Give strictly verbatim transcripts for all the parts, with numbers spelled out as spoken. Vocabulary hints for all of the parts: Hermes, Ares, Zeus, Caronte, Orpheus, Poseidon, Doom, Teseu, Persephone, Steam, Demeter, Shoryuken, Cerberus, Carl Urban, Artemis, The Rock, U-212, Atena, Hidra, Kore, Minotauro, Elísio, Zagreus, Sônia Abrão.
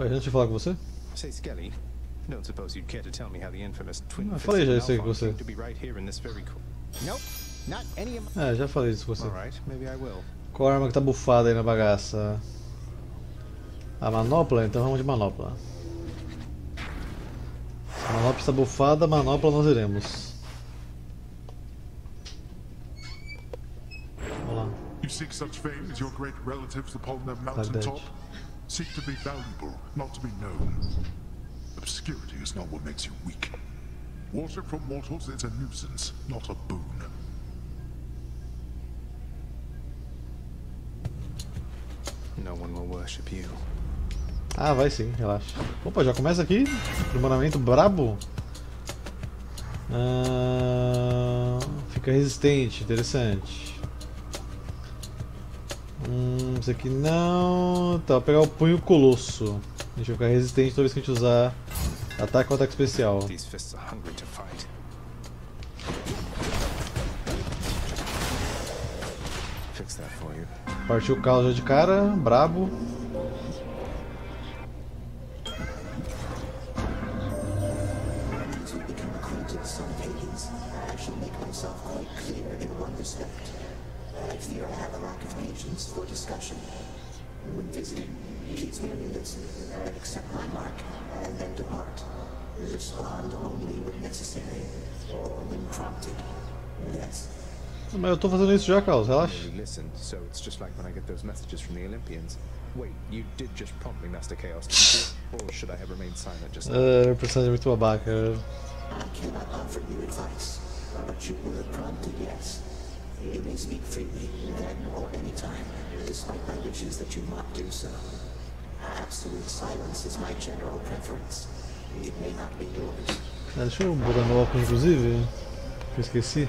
Oi, antes de falar com você? Say Skelly, don't suppose you'd care to tell me how the infamous twin fits in Alphonse to be right here in this very cool. Nope, not any of my... É, já falei isso com você. Alright, maybe I will. Qual a arma que tá bufada aí na bagaça? A manopla? Então vamos de manopla. A manopla está bufada, a manopla nós iremos. Vamos lá. You seek such fame as your great relatives upon their mountain top? Seek to be valuable, not to be known. Obscurity is not what makes you weak. Water from mortals is a nuisance, not a boon. No one will worship you. Ah, vai sim, relaxa. Opa, já começa aqui. Primeiramente brabo. Ah, fica resistente, interessante. Hum, isso aqui não. Tá, vou pegar o punho colosso. A gente vai ficar resistente toda vez que a gente usar ataque ou ataque especial. Partiu o Carl já de cara, brabo. Mas eu tô fazendo isso já, Carlos, relaxa. Ah, meu personagem é muito babaca. Ah, deixa eu botar meu óculos, inclusive, que eu esqueci.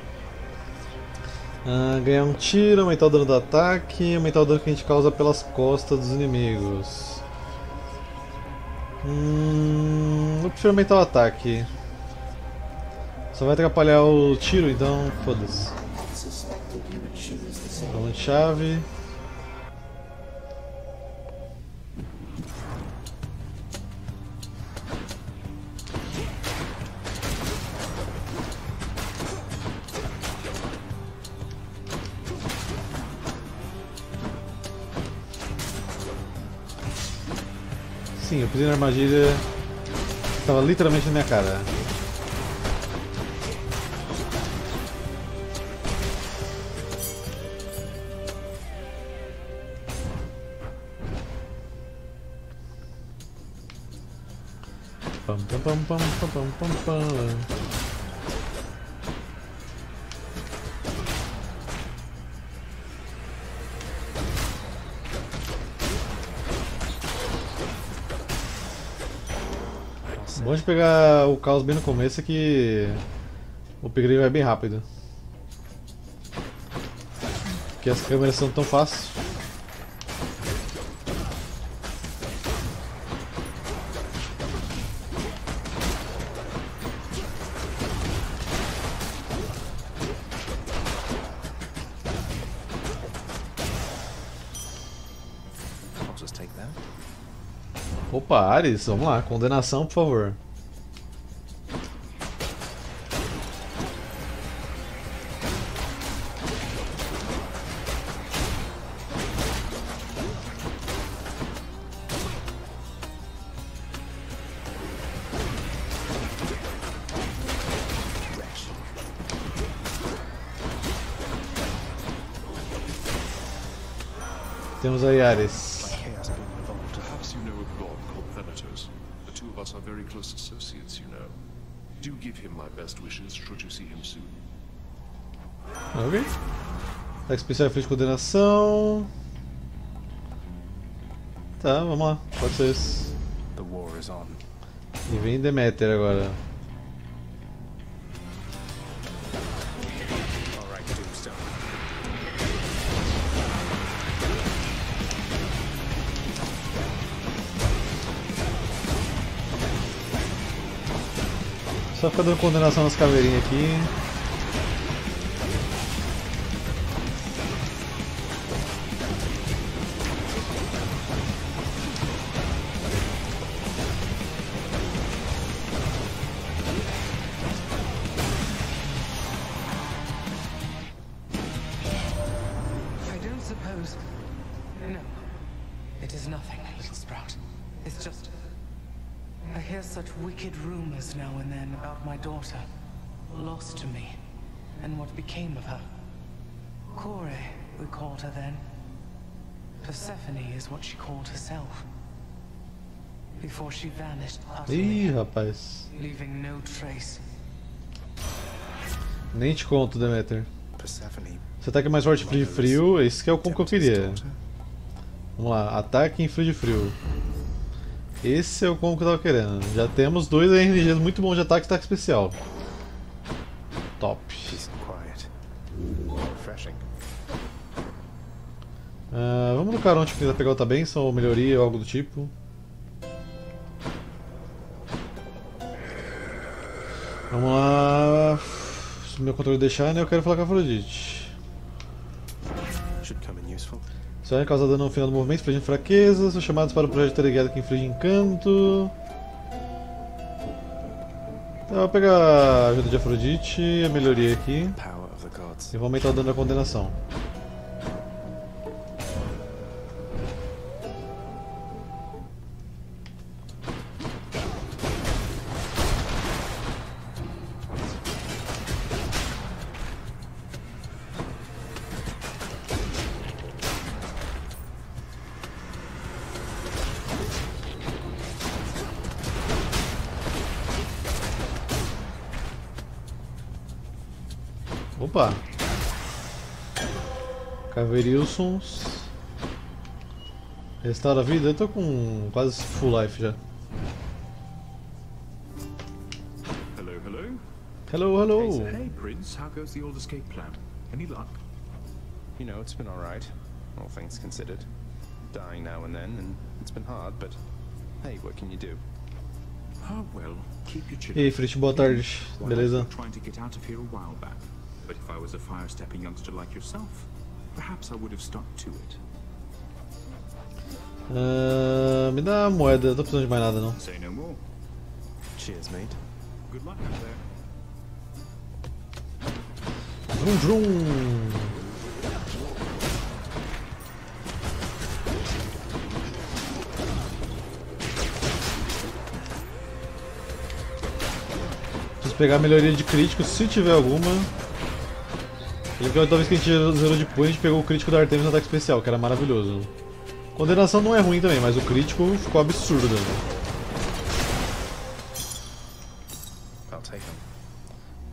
Ah, ganhar um tiro, aumentar o dano do ataque, aumentar o dano que a gente causa pelas costas dos inimigos. Hum, eu prefiro aumentar o ataque. Só vai atrapalhar o tiro, então foda-se. Vamos de chave. Sim, eu pisei na armadilha que estava literalmente na minha cara. Pam pam pam pam pam pam pam pam. Bom de pegar o caos bem no começo é que o upgrade vai bem rápido. Porque as câmeras são tão fáceis. Opa, Ares, vamos lá, condenação, por favor. Temos aí Ares. Ok. Ataque especial fez condenação. Tá, vamos lá. Pode ser isso. E vem Demeter agora. Só ficar dando condenação nas caveirinhas aqui. little sprout. It's just... I hear such wicked rumors now and then about my daughter, lost to me, and what became of her. Kore, we called her then. Persephone is what she called herself. Before she vanished utterly, Ih, rapaz. Leaving no trace. Nem te conto, Demeter. Você ataca mais forte frio de frio, esse que é o combo que eu queria. Vamos lá, ataque em frio de frio. Esse é o combo que eu tava querendo. Já temos dois R N Gs muito bons de ataque e ataque especial. Top. Uh, vamos no Caronte pra pegar outra benção ou melhoria ou algo do tipo. Vamos lá. Se meu controle deixar, né? Eu quero falar com a Afrodite. Isso vai causar dano no final do movimento, infligindo fraqueza. São chamados para o projeto teleguiado que inflige encanto. Então, eu vou pegar a ajuda de Afrodite, a melhoria aqui. E vou aumentar o dano da condenação. Opa! Caverilsons. Restaura a vida? Eu tô com quase full life já. Hello, hello. Hello, hello. Hey, Prince, how goes the old escape plan? Any luck? You know, it's been all right, all things considered. Dying now and then, and it's been hard, but hey, what can you do? Ah, well, keep your chin. E aí, Fritz, boa tarde. Beleza? But if I was a fire-stepping youngster like yourself, perhaps I would have stuck to it. Uh, me dá uma moeda, eu tô precisando de mais nada não. Say no more. Cheers, mate. Good luck out there. Vroom, vroom. Preciso pegar a melhoria de crítico, se tiver alguma. Porque toda vez que a gente zerou de punho, a gente pegou o crítico da Artemis no ataque especial, que era maravilhoso. Condenação não é ruim também, mas o crítico ficou absurdo.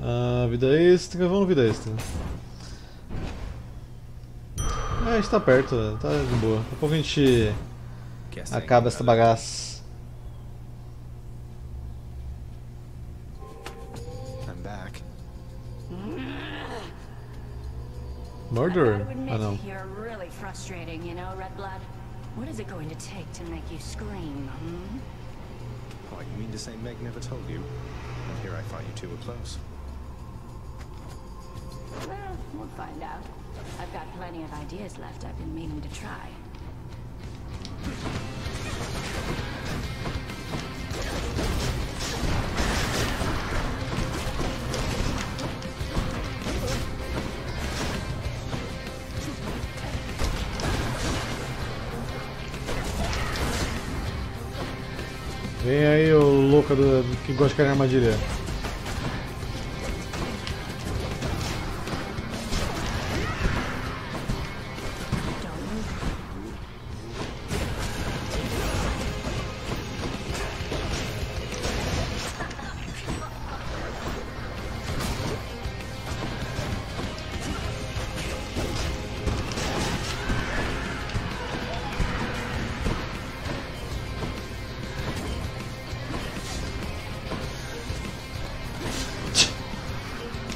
Ah, vida extra, vamos vida extra. Ah, a gente tá perto, tá de boa. Daqui a pouco a gente acaba essa bagaça. Murder? I know. You're really frustrating, you know, Red Blood. What is it going to take to make you scream? Hmm? Oh, you mean to say Meg never told you? And here I thought you two were close. Well, we'll find out. I've got plenty of ideas left I've been meaning to try. Vem aí, ô louca do, do que gosta de cair na armadilha.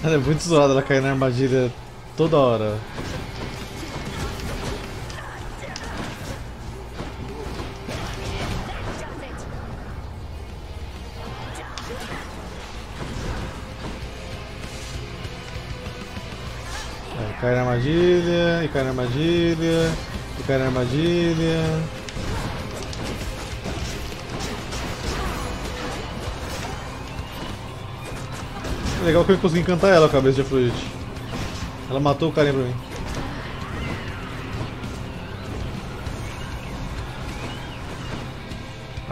É muito zoada ela cair na armadilha toda hora. É, cai na armadilha, e cai na armadilha, e cai na armadilha. Legal que eu consegui encantar ela com a cabeça de Afrodite. Ela matou o carinha pra mim.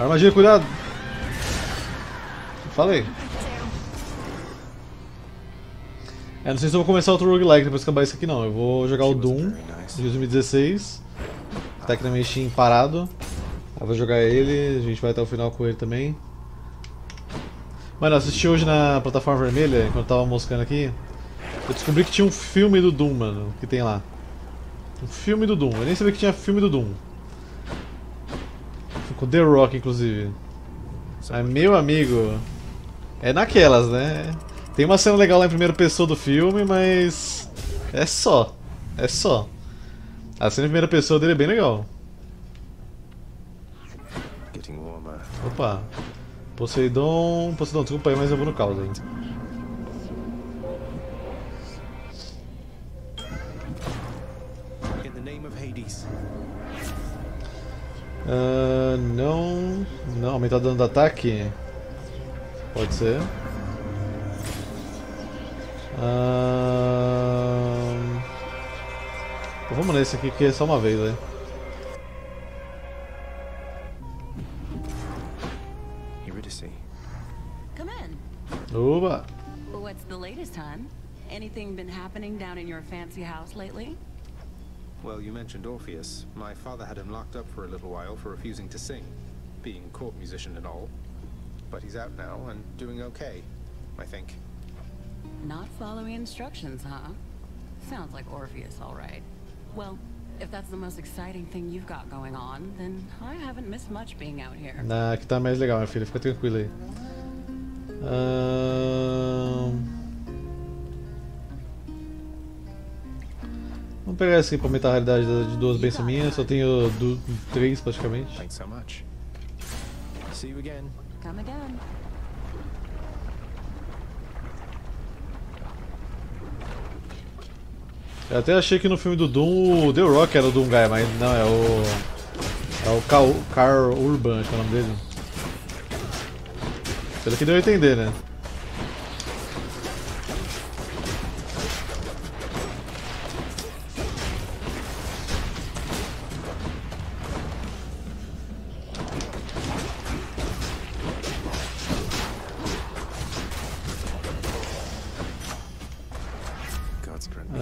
Armadilha, cuidado! Falei. É, não sei se eu vou começar outro roguelike depois acabar isso aqui não. Eu vou jogar o Doom de dois mil e dezesseis. Tá aqui na minha Steam parado. Eu vou jogar ele, a gente vai até o final com ele também. Mano, eu assisti hoje na plataforma vermelha, enquanto eu tava moscando aqui. Eu descobri que tinha um filme do Doom, mano, que tem lá. Um filme do Doom, eu nem sabia que tinha filme do Doom. Com The Rock, inclusive. Mas, meu amigo, é naquelas, né? Tem uma cena legal lá em primeira pessoa do filme, mas... É só, é só. A cena em primeira pessoa dele é bem legal. Opa, Poseidon... Poseidon, desculpa aí, mas eu vou no caos aí. Uh, não... Não, aumentar o dano do ataque? Pode ser. Uh... Vamos nesse aqui que é só uma vez, né? Oba! What's the latest, hon? Anything been happening down in your fancy house lately? Well, you mentioned Orpheus. My father had him locked up for a little while for refusing to sing, being court musician and all. But he's out now and doing okay, I think. Not following instructions, huh? Sounds like Orpheus, all right. Well, if that's the most exciting thing you've got going on, then I haven't missed much being out here. Nah, aqui tá mais legal, minha filha. Fica tranquila aí. Um... Vamos pegar esse aqui pra aumentar a realidade de duas bênçãos minhas, só tenho do, três praticamente. Eu até achei que no filme do Doom o The Rock era o Doom Guy, mas não, é o. É o Carl, Carl Urban, acho que é o nome dele. Pelo que deu a entender, né?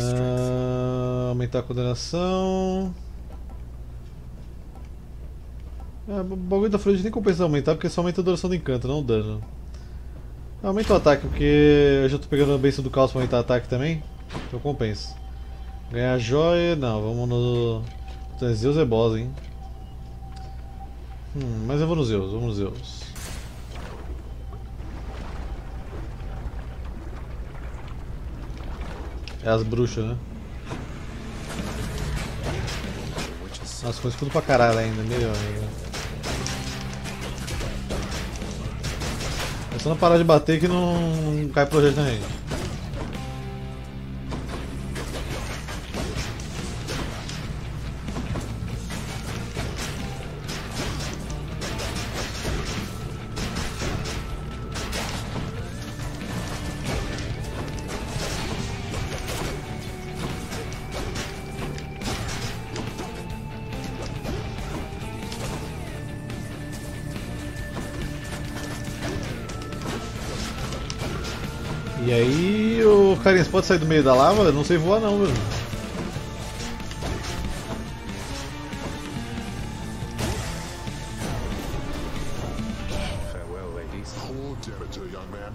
Ah, aumentar a condenação. É, o bagulho da Afrodite nem compensa aumentar, porque só aumenta a duração do encanto, não o dano. Aumenta o ataque, porque eu já tô pegando a benção do caos pra aumentar o ataque também, então compensa. Ganhar a joia, não, vamos no... Então, Zeus é boss, hein. Hum, mas eu vou no Zeus, vamos no Zeus. É as bruxas, né? Nossa, foi escudo pra caralho ainda, melhor ainda. É só não parar de bater que não, não cai projeto na gente. E aí, o carinha pode sair do meio da lava? Eu não sei voar não, velho. Farewell, ladies. Poor Demeter, young man.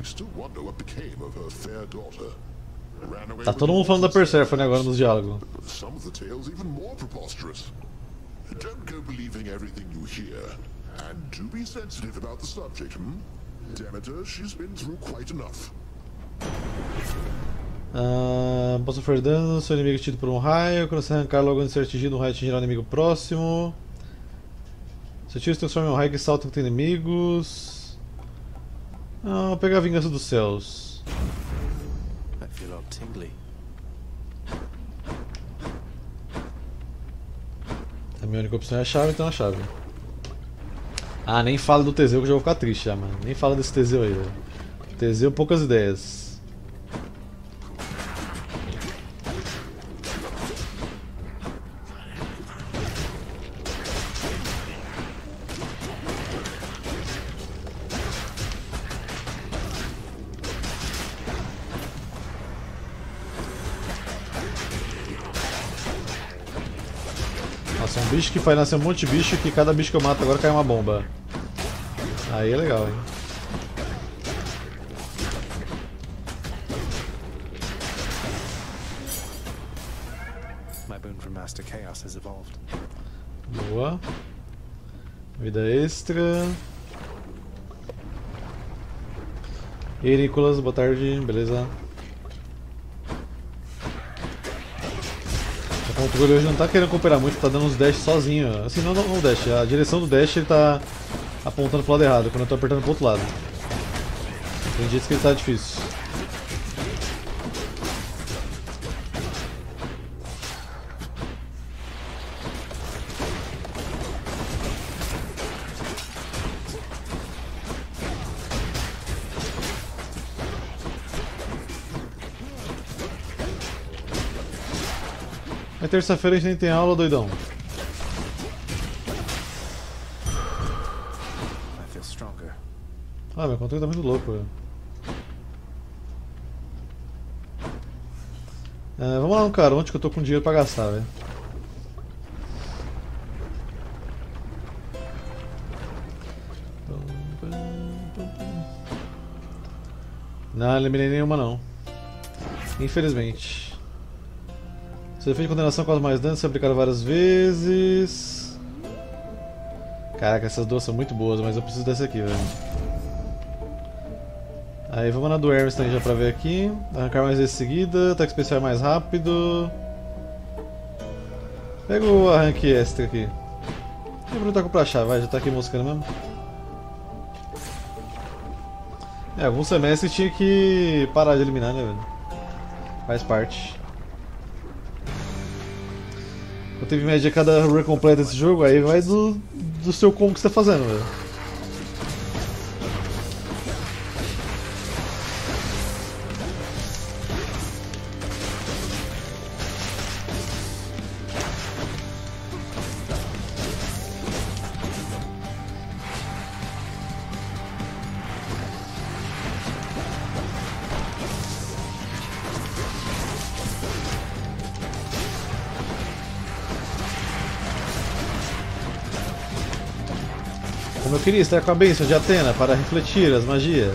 I still wonder what became of her fair daughter. Ran away. Tá todo mundo falando da Persephone agora nos diálogos. Some of the tales even more preposterous. Don't go believing everything you hear, and do be sensitive about the subject, hmm? Demeter, she's been through quite enough. Ah, posso sofrer dano, seu inimigo tido por um raio. Quando você arrancar logo antes de ser atingido, um raio atingirá o inimigo próximo. Seu tiro se transforma em um raio que salta entre inimigos. Ah, vou pegar a vingança dos céus. A minha única opção é a chave, então a chave. Ah, nem fala do Teseu que eu já vou ficar triste já, mano. Nem fala desse Teseu aí, velho. Teseu, poucas ideias. São bichos que faz nascer um monte de bicho que cada bicho que eu mato agora cai uma bomba. Aí é legal, hein? Boa. Vida extra. Ericulas, boa tarde, beleza? O controle hoje não tá querendo cooperar muito, tá dando uns dash sozinho. Assim, não, não, não dash, a direção do dash ele tá apontando pro lado errado, quando eu tô apertando pro outro lado. Tem dias que ele tá difícil. Terça-feira a gente nem tem aula, doidão. Ah, meu controle tá muito louco. É, vamos lá no Caronte que eu tô com dinheiro pra gastar, velho. Não, eliminei nenhuma não. Infelizmente. Seu efeito de condenação causa mais dano, se aplicado várias vezes. Caraca, essas duas são muito boas, mas eu preciso dessa aqui, velho. Aí, vamos na do Hermes também já pra ver aqui. Arrancar mais vezes seguida, ataque especial mais rápido. Pega o arranque extra aqui. Eu vou lutar com o Prachá, vai, já tá aqui moscando mesmo. É, alguns semestres tinha que parar de eliminar, né, velho? Faz parte. Eu teve média cada run completa desse jogo, aí vai do, do seu combo que você tá fazendo, velho. Eu queria estar com a bênção de Atena para refletir as magias.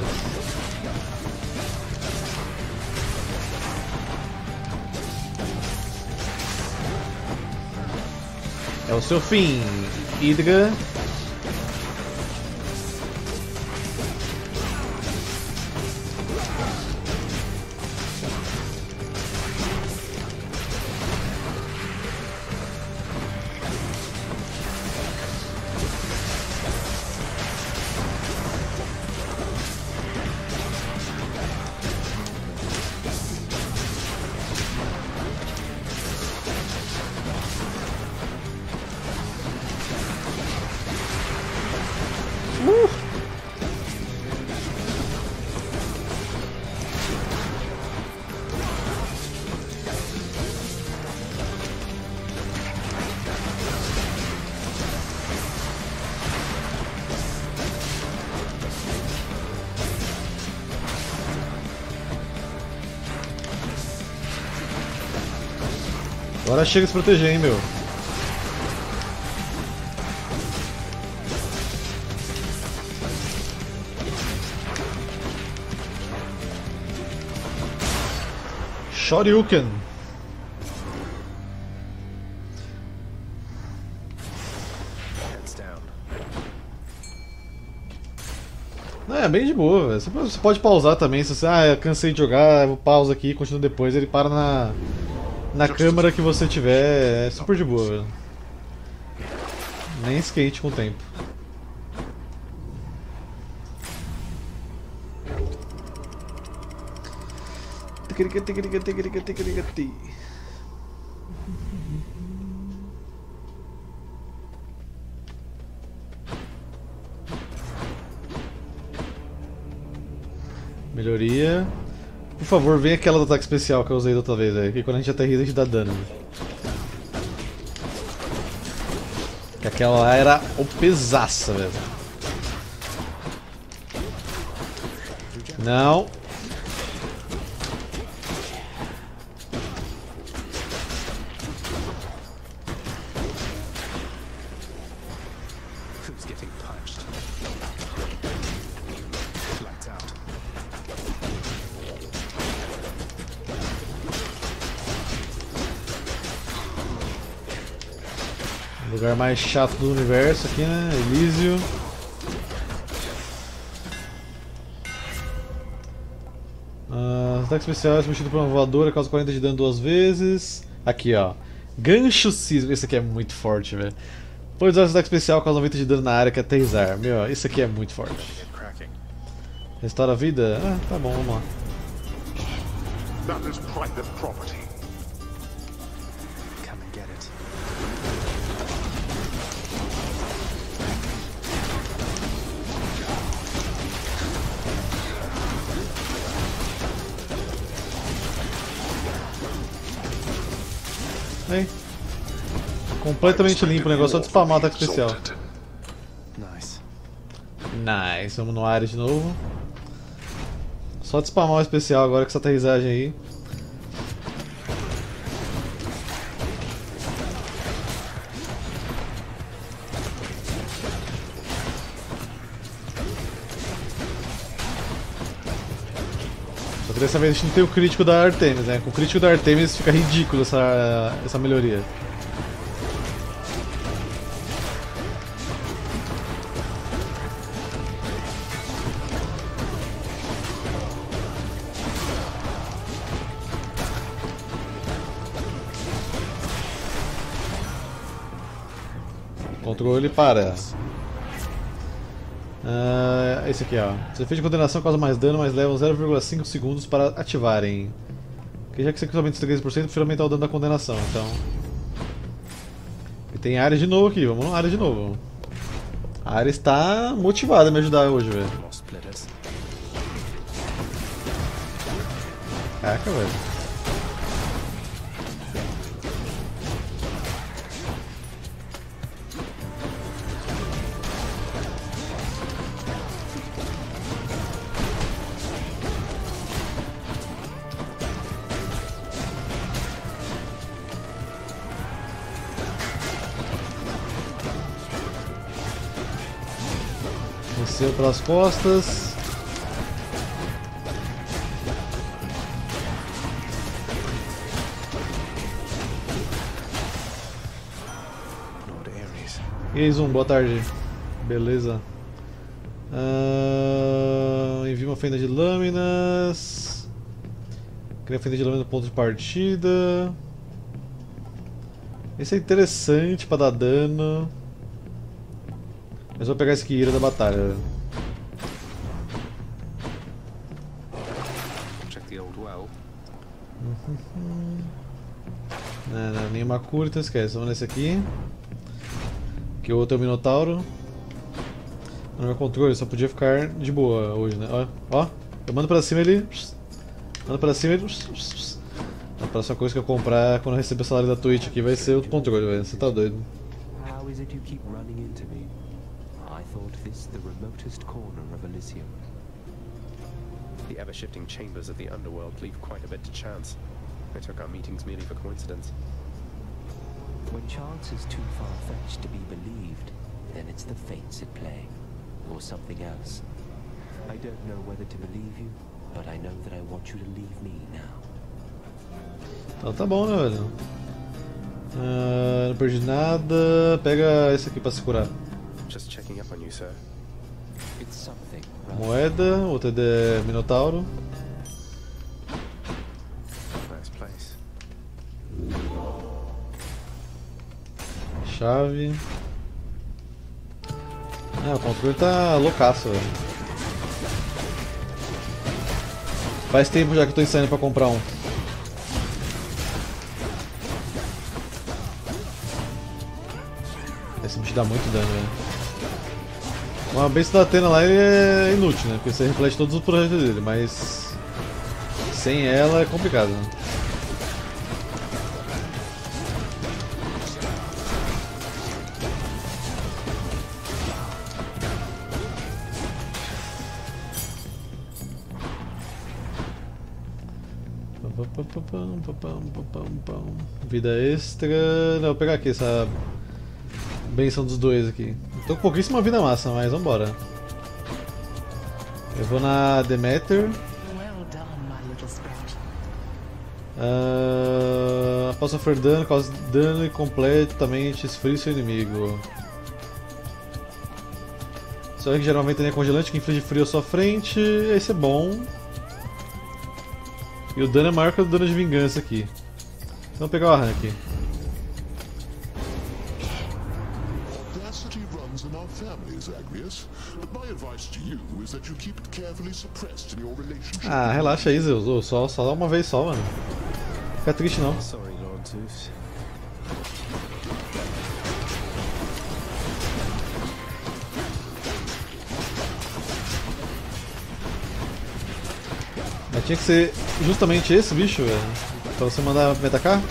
É o seu fim, Hidra. Agora chega a se proteger, hein, meu. Shoryuken. É, bem de boa, véio. Você pode pausar também, se você... Ah, eu cansei de jogar, eu pauso aqui e continuo depois, ele para na... Na câmera que você tiver, é super de boa, velho. Nem skate com o tempo. Melhoria. Por favor, vem aquela do ataque especial que eu usei da outra vez, véio, que quando a gente aterriza a gente dá dano. Que aquela lá era opesaça, velho. Não. be punched. Lights out. O lugar mais chato do universo aqui, né? Elísio. Uh, ataque especial é substituído por uma voadora, causa quarenta de dano duas vezes. Aqui, ó. Gancho sísmico. Esse aqui é muito forte, velho. Pode usar esse ataque especial, causa noventa de dano na área, que é tasar. Meu, isso aqui é muito forte. Restaura a vida? Ah, tá bom, vamos lá. That is private property. Come and get it. Aí. Completamente limpo o negócio, só de spamar o ataque especial. Nice. Nice, vamos no Ares de novo. Só de spamar o especial agora com essa aterrissagem aí. Só que dessa vez a gente não tem o crítico da Artemis, né? Com o crítico da Artemis fica ridículo essa, essa melhoria. Controle para. Uh, esse aqui, ó. Esse efeito de condenação causa mais dano, mas levam zero vírgula cinco segundos para ativarem. Porque já que você aumenta treze por cento, prefiro aumentar o dano da condenação, então. E tem Ares de novo aqui, vamos no Ares de novo. A Ares está motivada a me ajudar hoje, velho. Caraca, velho. Desceu pelas costas. E aí, Zoom, boa tarde. Beleza. Uh, envia uma fenda de lâminas. Cria fenda de lâmina no ponto de partida. Esse é interessante para dar dano. Mas vou pegar esse Hidra da batalha. Check the old well. Uhum. Não, não, nenhuma cura, então esquece. Vamos nesse aqui. Que o outro é o Minotauro. No meu controle, só podia ficar de boa hoje, né? Ó, ó, eu mando pra cima ele. Mando pra cima ele. A próxima coisa que eu comprar quando eu receber o salário da Twitch aqui vai ser o controle, velho. Você tá doido. How is it you keep running into me? I thought this the remotest corner of Elysium. The ever-shifting chambers of the underworld leave quite a bit to chance. I took our meetings merely for coincidence. When chance is too far-fetched to be believed, then it's the fates at play, or something else. I don't know whether to believe you, but I know that I want you to leave me now. Então tá bom, né, velho? Uh, não perdi nada. Pega esse aqui pra se curar. Just checking up on you, sir. It's something. Moeda, outra de Minotauro. Nice place. Chave. Ah, o controle tá loucaço, velho. Faz tempo já que eu tô ensaiando pra comprar um. Esse bicho dá muito dano, velho. Uma besta da Atena lá ele é inútil, né? Porque você reflete todos os projetos dele, mas sem ela é complicado, né? Vida extra. Não, vou pegar aqui essa Benção dos dois aqui. Tô com pouquíssima vida massa, mas vambora. Eu vou na Demeter. Uh, após sofrer dano, causa dano e completamente esfria seu inimigo. Só que gera uma ventania congelante que inflige frio à sua frente. Esse é bom. E o dano é maior que o dano de vingança aqui. Então vou pegar o arranque. Ah, relaxa aí, Zeus. Só, só dá uma vez só, mano. Fica triste não. Mas tinha que ser justamente esse bicho, velho. Pra você mandar me atacar.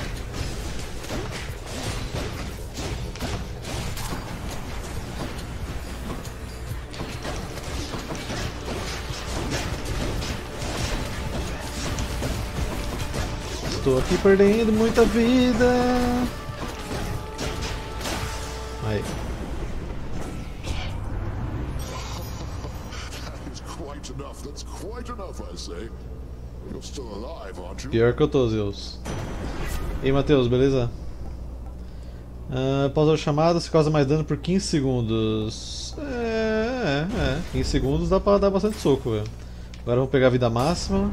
Estou aqui perdendo muita vida. Aí. Pior que eu tô, Zeus. E aí, Matheus, beleza? Uh, após a chamada, se causa mais dano por quinze segundos. É, é, é. quinze segundos dá pra dar bastante soco, velho. Agora vamos pegar a vida máxima.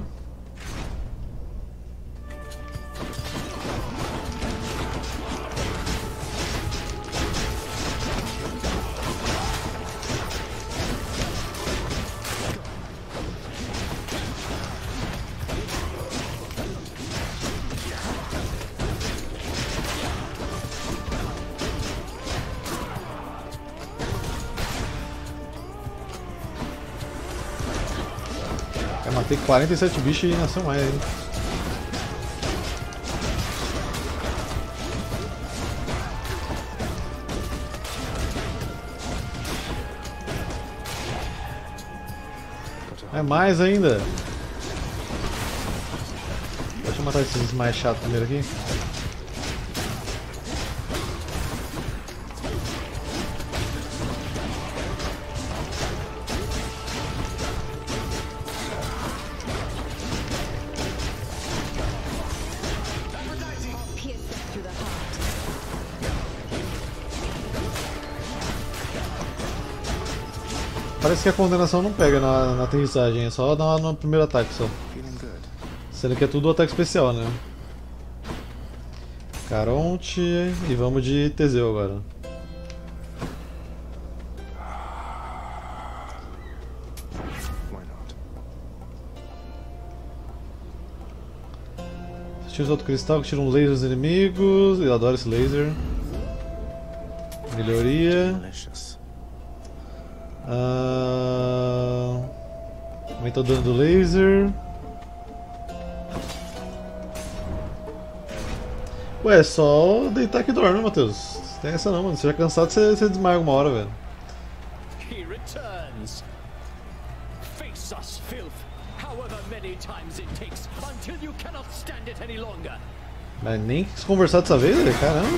Tem quarenta e sete bichos e nasceu mais ainda. É mais ainda. Deixa eu matar esses mais chatos primeiro aqui. Parece que a condenação não pega na, na aterrissagem, é só dar no primeiro ataque só. Sendo que é tudo ataque especial, né? Caronte e vamos de Teseu agora. Tira o outro cristal que tira um laser dos inimigos. Eu adoro esse laser. Melhoria. Uh... Aumenta o dano do laser. Ué, é só deitar que dorme, Matheus. Você tem essa não, mano. Se já cansado, você, você desmaia alguma hora, velho. Mas nem quis conversar dessa vez, velho. Caramba.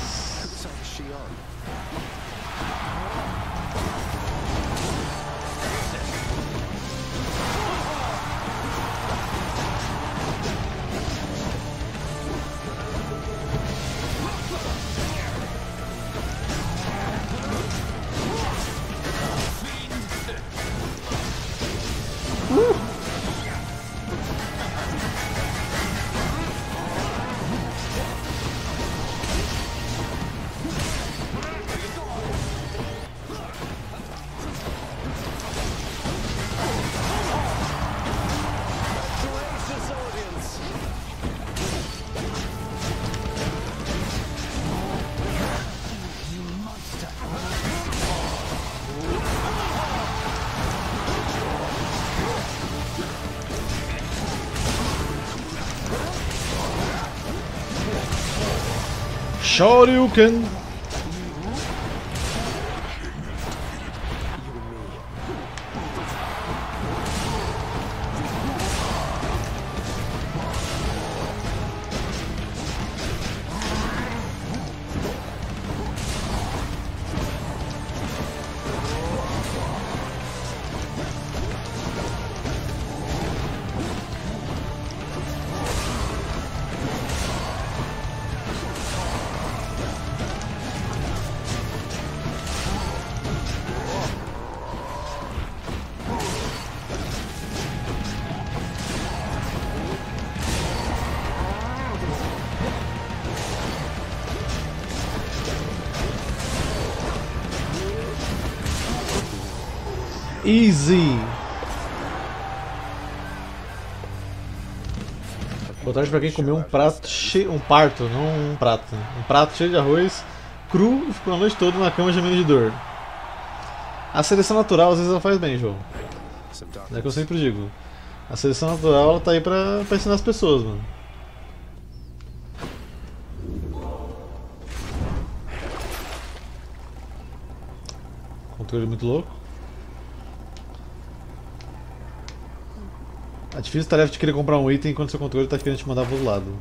Shoryuken. Easy. Boa tarde pra quem comeu um prato cheio. Um parto, não um prato. Um prato cheio de arroz cru e ficou a noite toda na cama gemendo de dor. A seleção natural às vezes ela faz bem, João. É que eu sempre digo. A seleção natural ela tá aí pra, pra ensinar as pessoas, mano. Controle muito louco. A difícil tarefa de querer comprar um item enquanto seu controle está querendo te mandar para o lado.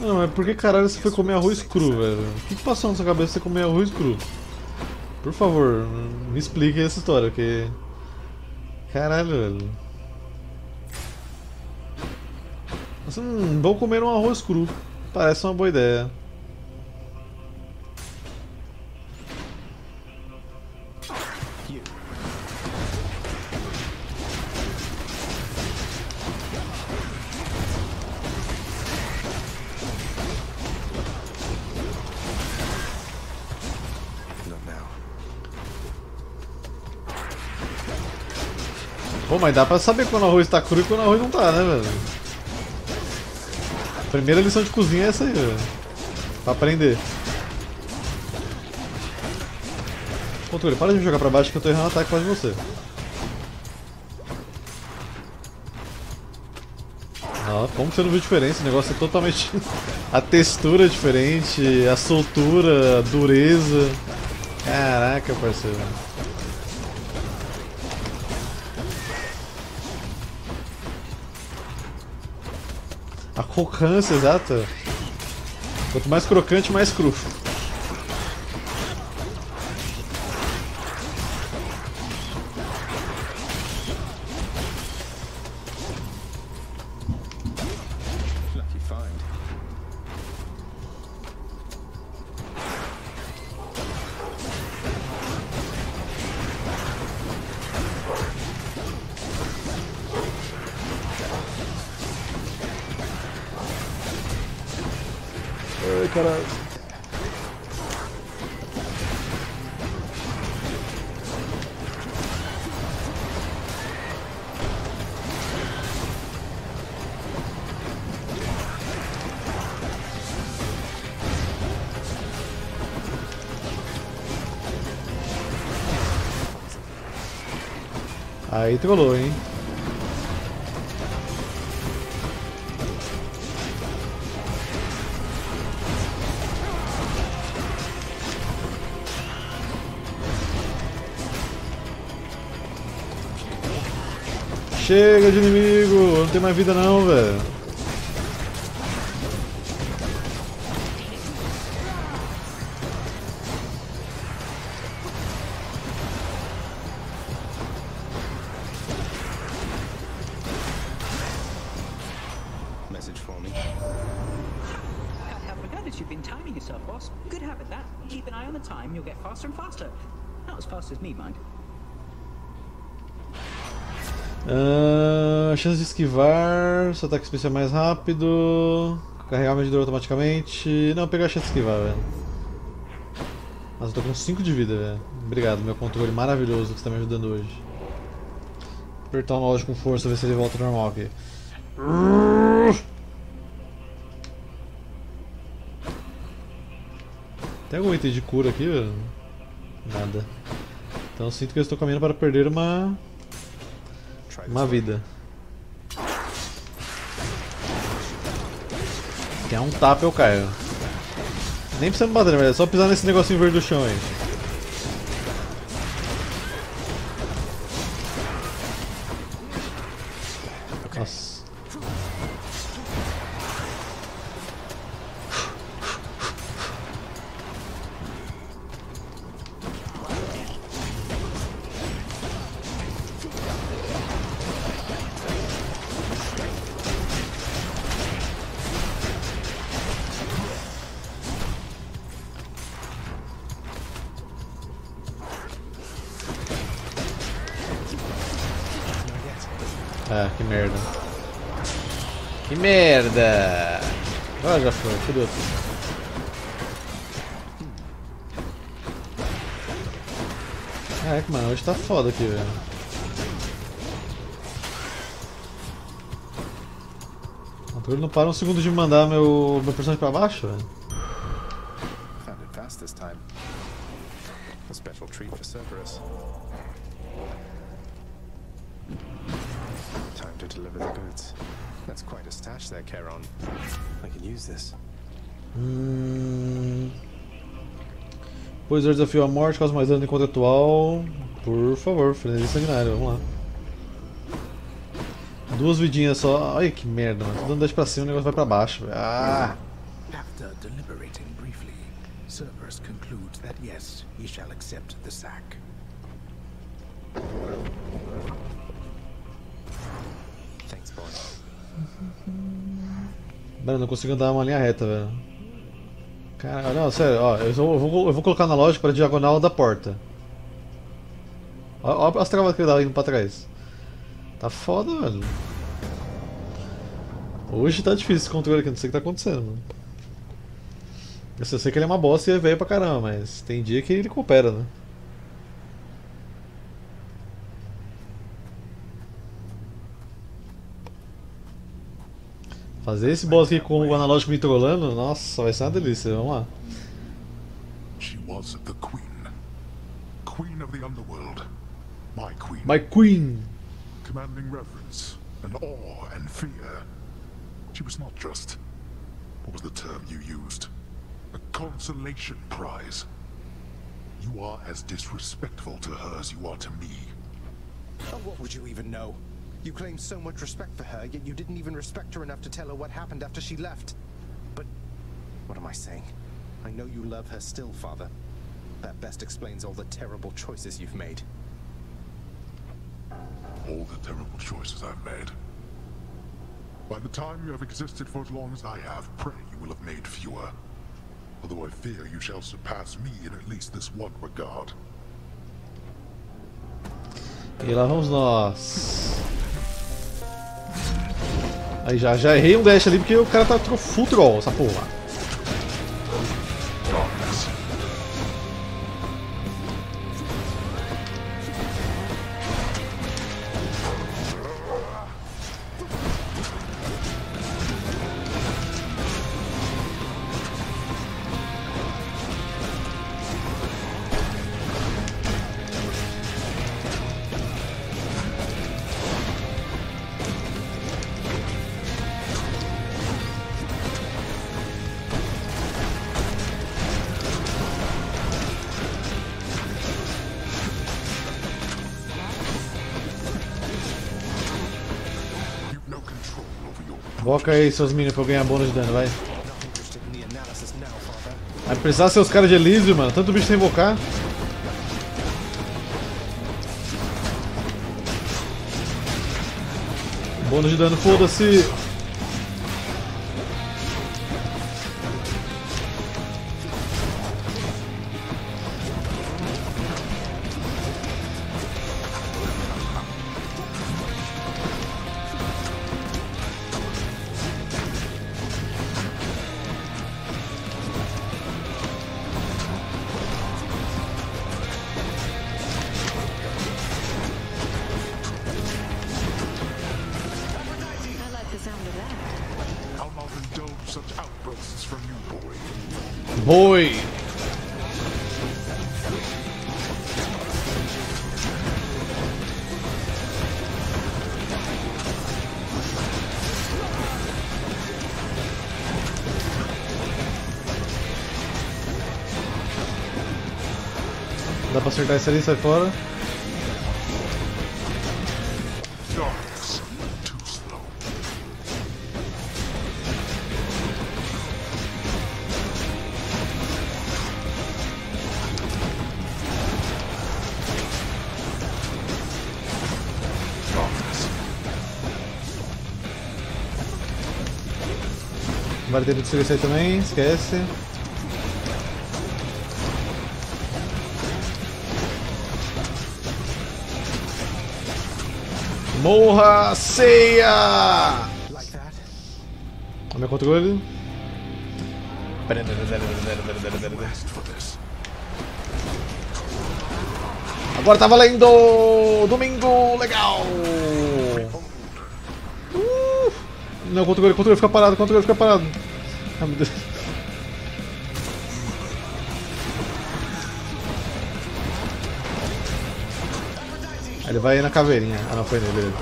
Não, mas por que caralho você foi comer arroz cru, velho? O que passou na sua cabeça você comer arroz cru? Por favor, me explique essa história, porque... Caralho, velho. Hum, vou comer um arroz cru. Parece uma boa ideia. Pô, mas dá pra saber quando o arroz tá cru e quando o arroz não tá, né, velho? Primeira lição de cozinha é essa aí, velho. Pra aprender. Controle, para de me jogar pra baixo que eu tô errando o ataque quase você. Ah, como você não viu diferença? O negócio é totalmente... A textura é diferente, a soltura, a dureza... Caraca, parceiro. A crocância, exata. Quanto mais crocante, mais cru. Aí trollou, hein? Chega de inimigo! Eu não tenho mais vida não, velho. Uh, chance de esquivar, seu ataque especial mais rápido, carregar o medidor automaticamente. Não, pegar a chance de esquivar, velho. Mas eu tô com cinco de vida, velho. Obrigado, meu controle maravilhoso que você tá me ajudando hoje. Apertar o mouse com força, ver se ele volta ao normal aqui. Tem algum item de cura aqui? Nada. Então sinto que eu estou caminhando para perder uma... Uma vida. Tem um tapa eu caio. Nem precisa me bater, na verdade, é só pisar nesse negocinho verde do chão aí. Nossa. Ah, que merda. Que merda! Ah, já foi, fudeu tudo. Caraca, mano, hoje tá foda aqui, velho. Ele não para um segundo de mandar meu, meu personagem pra baixo, velho. Found it fast this time. A special treat for Cerberus. To deliver the goods. That's quite a stash there, Caron. I can use this. Hum... Pois eu desafio a morte, causa mais dano enquanto atual. Por favor, frenesi sanguinário, vamos lá. Duas vidinhas só. Ai que merda, mano. Tô dando dez pra cima e o negócio vai pra baixo. Ah! After deliberating briefly, Cerberus concludes that yes, he shall accept the sack. Mano, não consigo andar uma linha reta, velho. Caralho, não, sério, ó, eu vou, eu vou colocar na lógica para diagonal da porta. Olha as travas que ele dá indo pra trás. Tá foda, velho. Hoje tá difícil esse controle aqui, não sei o que tá acontecendo, mano. Eu só sei que ele é uma bosta e é velho pra caramba, mas tem dia que ele coopera, né? Fazer esse boss aqui com o analógico me trolando, nossa, vai ser uma delícia, vamos lá. She was the queen. Queen of the underworld. My queen. My queen. Commanding reverence and awe and fear. She was not just, what was the term you used? A consolation prize. You are as disrespectful to her as you are to me. Oh, what would you even know? You claim so much respect for her, yet you didn't even respect her enough to tell her what happened after she left. But what am I saying? I know you love her still, Father. That best explains all the terrible choices you've made. All the terrible choices I've made. By the time you have existed for as long as I have, pray you will have made fewer. Although I fear you shall surpass me in at least this one regard. E lá vamos nós. Aí já, já errei um dash ali porque o cara tá full troll, essa porra. Boca aí seus minions pra eu ganhar bônus de dano, vai. Vai precisar ser os caras de Elísio, mano. Tanto bicho sem invocar. Bônus de dano, foda-se. Boy! Dá pra acertar esse ali, sai fora. O barulho dele destruiu isso aí também, esquece. Morra, ceia! O meu controle. Pera, pera, pera, pera, pera, pera. Agora tá valendo! Domingo legal! Uh! Não, controle, controle, fica parado, controle, fica parado. Ah, meu Deus. Ele vai na caveirinha. Ah, não, foi nele, beleza.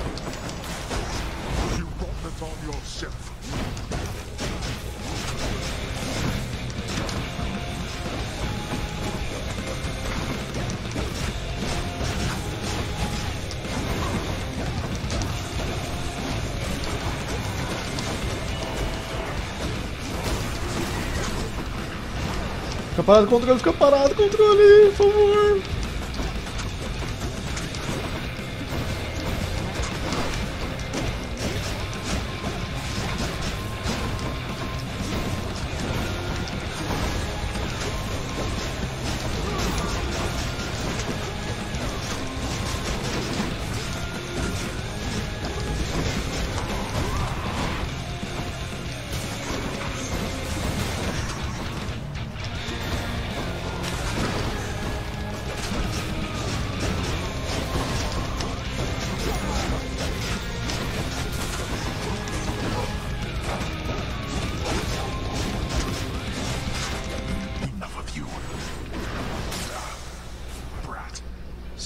Fica parado, controle, fica parado, controle, por favor.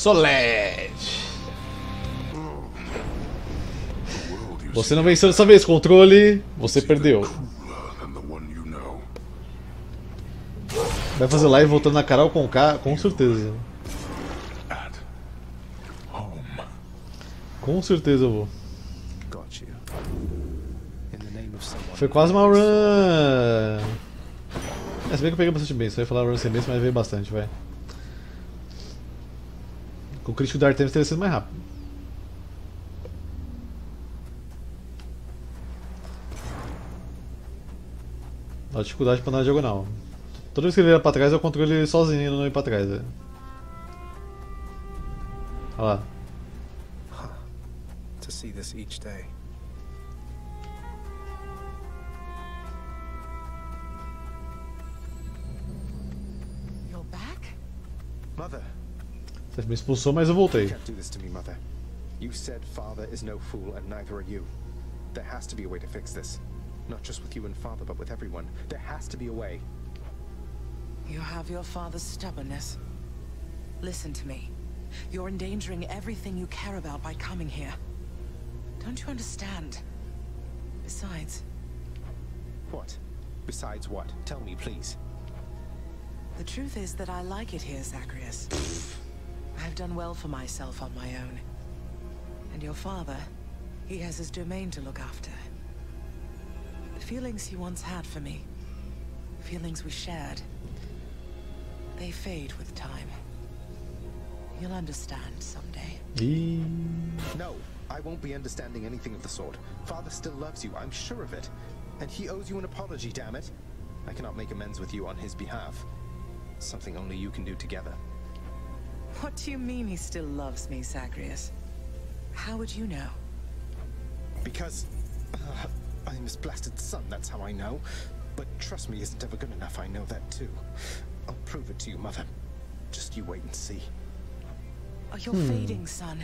Soled! Você não venceu dessa vez, controle! Você perdeu. Vai fazer live voltando na Carol com K, com certeza. Com certeza eu vou. Foi quase uma run! É, se bem que eu peguei bastante bem, só ia falar run sem bem, mas veio bastante, vai. Com o crítico da Artemis teria sido mais rápido. Dá dificuldade pra andar na diagonal. Toda vez que ele vira pra trás, eu controlo ele sozinho e não ir pra trás. Olha lá. Você me expulsou, mas eu voltei. You have your father's stubbornness. Listen to me. You're endangering everything you care about by coming here. Don't you understand? Besides. What? Besides what? Tell me, please. The truth is that I like it here, Zagreus. I've done well for myself on my own. And your father, he has his domain to look after. The feelings he once had for me, feelings we shared, they fade with time. You'll understand someday. No, I won't be understanding anything of the sort. Father still loves you, I'm sure of it. And he owes you an apology, damn it. I cannot make amends with you on his behalf. Something only you can do together. What do you mean he still loves me, Zagreus? How would you know? Because uh, I'm his blasted son, that's how I know. But trust me isn't ever good enough, I know that too. I'll prove it to you, Mother. Just you wait and see. Oh, you're hmm. fading, son.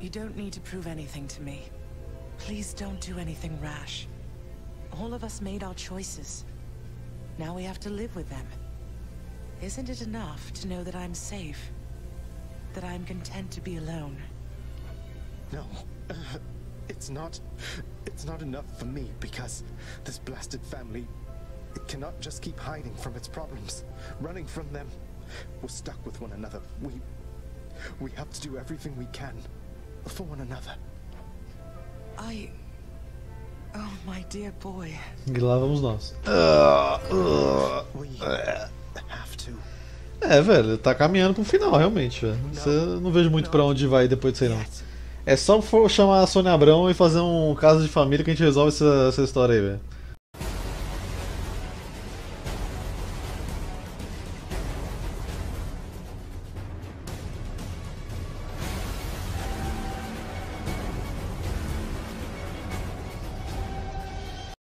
You don't need to prove anything to me. Please don't do anything rash. All of us made our choices. Now we have to live with them. Isn't it enough to know that I'm safe? That I'm content to be alone? No, uh, it's not. It's not enough for me because this blasted family, it cannot just keep hiding from its problems, running from them, We're stuck with one another. We, we have to do everything we can for one another. I... Oh, my dear boy. E lá vamos nós. É, velho, tá caminhando pro final, realmente, velho. Você não vejo muito pra onde vai depois disso aí, não. É só chamar a Sônia Abrão e fazer um caso de família que a gente resolve essa, essa história aí, velho.